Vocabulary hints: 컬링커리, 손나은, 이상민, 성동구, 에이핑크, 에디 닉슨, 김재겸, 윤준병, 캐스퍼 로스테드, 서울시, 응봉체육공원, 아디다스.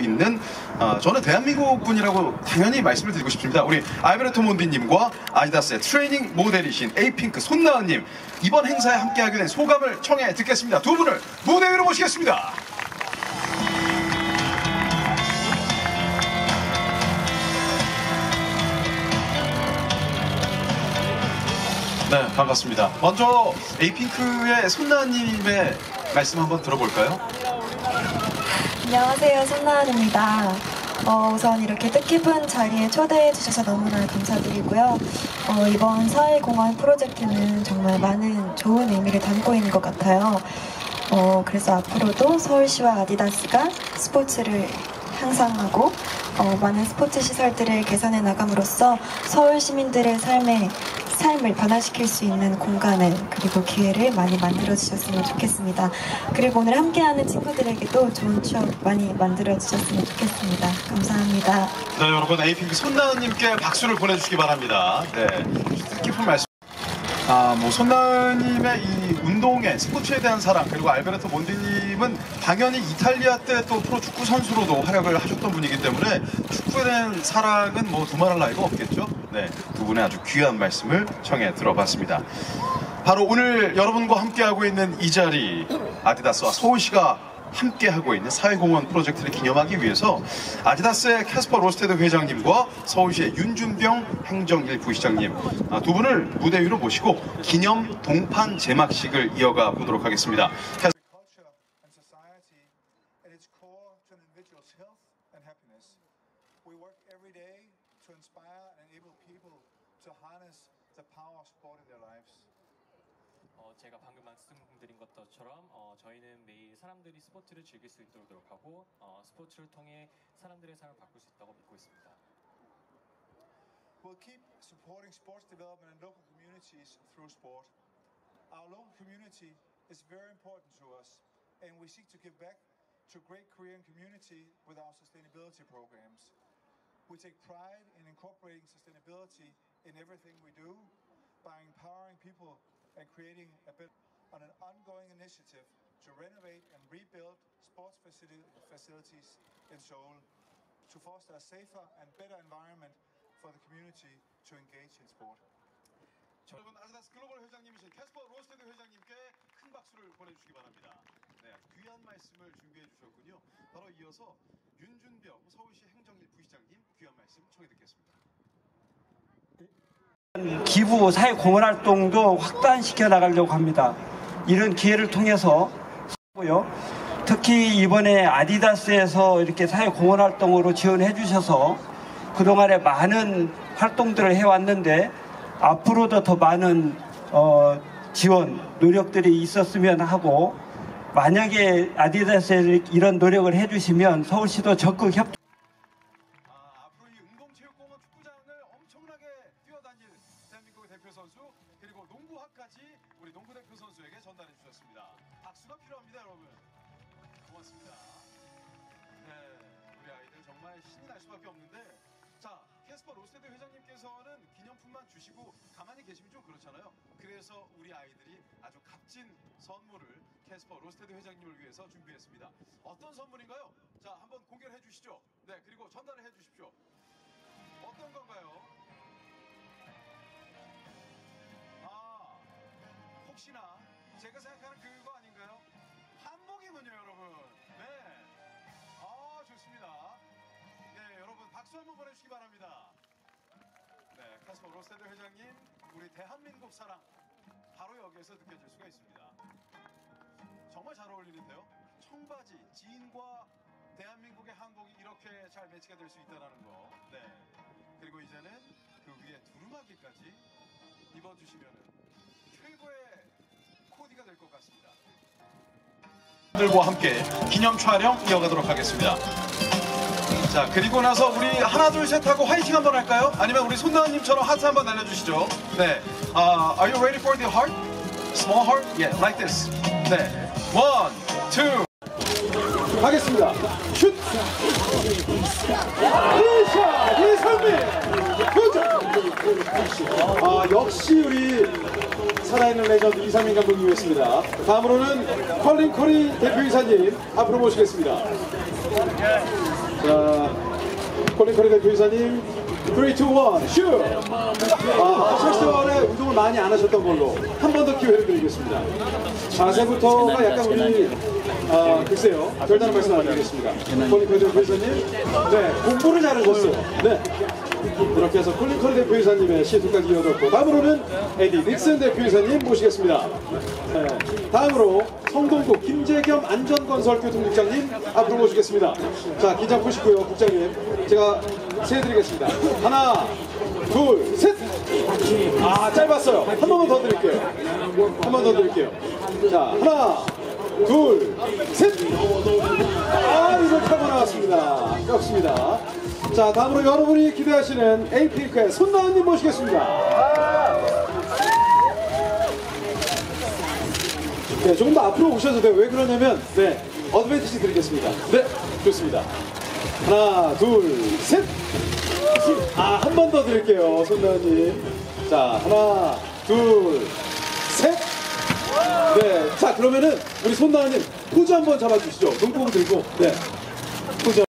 맡고 있는 저는 대한민국 분이라고 당연히 말씀을 드리고 싶습니다. 우리 알베르토몬디님과 아디다스의 트레이닝 모델이신 에이핑크 손나은님, 이번 행사에 함께하게 된 소감을 청해 듣겠습니다. 두 분을 무대 위로 모시겠습니다. 네, 반갑습니다. 먼저 에이핑크의 손나은님의 말씀 한번 들어볼까요? 안녕하세요, 손나은입니다. 우선 이렇게 뜻깊은 자리에 초대해 주셔서 너무나 감사드리고요. 이번 사회공헌 프로젝트는 정말 많은 좋은 의미를 담고 있는 것 같아요. 그래서 앞으로도 서울시와 아디다스가 스포츠를 향상하고 많은 스포츠 시설들을 개선해 나감으로써 서울 시민들의 삶을 변화시킬 수 있는 공간을, 그리고 기회를 많이 만들어주셨으면 좋겠습니다. 그리고 오늘 함께하는 친구들에게도 좋은 추억 많이 만들어주셨으면 좋겠습니다. 감사합니다. 네, 여러분, 에이핑크 손나은님께 박수를 보내주시기 바랍니다. 네, 깊은 말씀. 손나은님의 이 운동에, 스포츠에 대한 사랑, 그리고 알베르토 몬디님은 당연히 이탈리아 때 또 프로 축구 선수로도 활약을 하셨던 분이기 때문에 축구에 대한 사랑은 뭐 두말할 나위가 없겠죠. 네, 두 분의 아주 귀한 말씀을 청해 들어봤습니다. 바로 오늘 여러분과 함께하고 있는 이 자리, 아디다스와 서울시가 함께하고 있는 사회공헌 프로젝트를 기념하기 위해서 아디다스의 캐스퍼 로스테드 회장님과 서울시의 윤준병 행정일 부시장님 두 분을 무대 위로 모시고 기념 동판 제막식을 이어가 보도록 하겠습니다. 제가 방금 말씀드린 것처럼 저희는 매일 사람들이 스포츠를 즐길 수 있도록 노력하고 스포츠를 통해 사람들의 삶을 바꿀 수 있다고 믿고 있습니다. We'll keep supporting sports development in local communities through sport. Our local community is very important to us, and we seek to give back to great Korean community with our sustainability programs. We take pride in incorporating sustainability in everything we do by empowering people and creating a bit on an ongoing initiative to renovate and rebuild sports facilities in Seoul to foster a safer and better environment for the community to engage in sport. 여러분, 아디다스 글로벌 회장님이신 캐스퍼 로스테드 회장님께 큰 박수를 보내주시기 바랍니다. 네, 귀한 말씀을 준비해 주셨군요. 바로 이어서 윤준병 서울시 행정일 부시장님 귀한 말씀 청해 듣겠습니다. 기부, 사회공헌 활동도 확산시켜 나가려고 합니다. 이런 기회를 통해서 특히 이번에 아디다스에서 이렇게 사회공헌 활동으로 지원해 주셔서 그동안에 많은 활동들을 해왔는데 앞으로도 더 많은 지원, 노력들이 있었으면 하고, 만약에 아디다스에 이런 노력을 해주시면 서울시도 적극 협조. 앞으로 이 응봉체육공원 축구장을 엄청나게 뛰어다니는 대한민국의 대표 선수, 그리고 농구학까지 우리 농구 대표 선수에게 전달해 주셨습니다. 박수가 필요합니다, 여러분. 고맙습니다. 네, 우리 아이들 정말 신이 날 수밖에 없는데, 자, 캐스퍼 로스테드 회장님께서는 기념품만 주시고 가만히 계시면 좀 그렇잖아요. 그래서 우리 아이들이 아주 값진 선물을 캐스퍼 로스테드 회장님을 위해서 준비했습니다. 어떤 선물인가요? 자, 한번 공개를 해주시죠. 네, 그리고 전달을 해주십시오. 어떤 건가요? 혹시나 제가 생각하는 그거 아닌가요? 한복이군요, 여러분. 네, 좋습니다. 네, 여러분 박수 한번 보내주시기 바랍니다. 네, 캐스퍼 로스테드 회장님, 우리 대한민국 사랑 바로 여기에서 느껴질 수가 있습니다. 정말 잘 어울리는데요. 청바지, 지인과 대한민국의 한복이 이렇게 잘 매치가 될 수 있다는 거. 네, 그리고 이제는 그 위에 두루마기까지 입어주시면은 최고의 코디가 될 것 같습니다. 들과 함께 기념 촬영 이어가도록 하겠습니다. 자, 그리고 나서 우리 하나 둘 셋 하고 화이팅 한번 할까요? 아니면 우리 손나은님처럼 하트 한번 날려주시죠. 네, Are you ready for the heart? Small heart? Yeah, like this. 네, 1, 2. 가겠습니다. 슛. 이상민. 역시 우리. 살아있는 레전드 이상민 감독님이었습니다. 다음으로는 컬링커리 대표이사님 앞으로 모시겠습니다. 자, 컬링커리 조이사님 3, 2, 1, 슛! 아, 섹스월에 운동을 많이 안 하셨던 걸로 한 번 더 기회를 드리겠습니다. 자세부터가 약간 우리, 글쎄요, 별다른 말씀 안 드리겠습니다. 컬링커리 조이사님, 네, 공부를 잘하셨어요. 네. 이렇게 해서 컬링커리 대표이사님의 시도까지 이어졌고, 다음으로는 에디 닉슨 대표이사님 모시겠습니다. 네, 다음으로 성동구 김재겸 안전건설교통국장님 앞으로 모시겠습니다. 자, 긴장 푸시고요, 국장님. 제가 세드리겠습니다. 하나, 둘, 셋! 아, 짧았어요. 한 번만 더 드릴게요. 한 번 더 드릴게요. 자, 하나, 둘, 셋! 아, 이걸 타고 나왔습니다. 꺾습니다. 자, 다음으로 여러분이 기대하시는 에이핑크의 손나은님 모시겠습니다. 네, 조금 더 앞으로 오셔도 돼요. 왜 그러냐면, 네, 어드밴티지 드리겠습니다. 네, 좋습니다. 하나, 둘, 셋! 아, 한 번 더 드릴게요, 손나은님. 자, 하나, 둘, 셋! 네, 자, 그러면은 우리 손나은님 포즈 한번 잡아주시죠. 눈 보고 들고, 네. 포즈